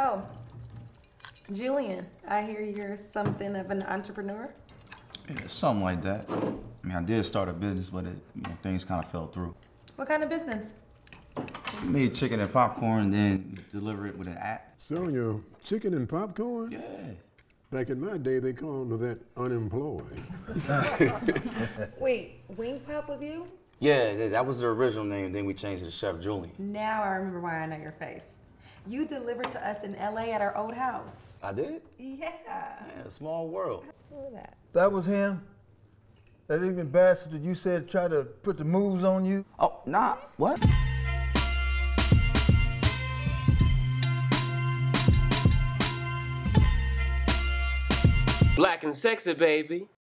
So, Julian, I hear you're something of an entrepreneur? Yeah, something like that. I mean, I did start a business, but things kind of fell through. What kind of business? We made chicken and popcorn, then deliver it with an app. So, your chicken and popcorn? Yeah. Back in my day, they called that unemployed. Wait, Wing Pop was you? Yeah, that was the original name. Then we changed it to Chef Julian. Now I remember why I know your face. You delivered to us in LA at our old house. I did? Yeah. Man, small world. Look at that. That was him? That even bastard that you said tried to put the moves on you? Oh, nah. What? Black and sexy, baby.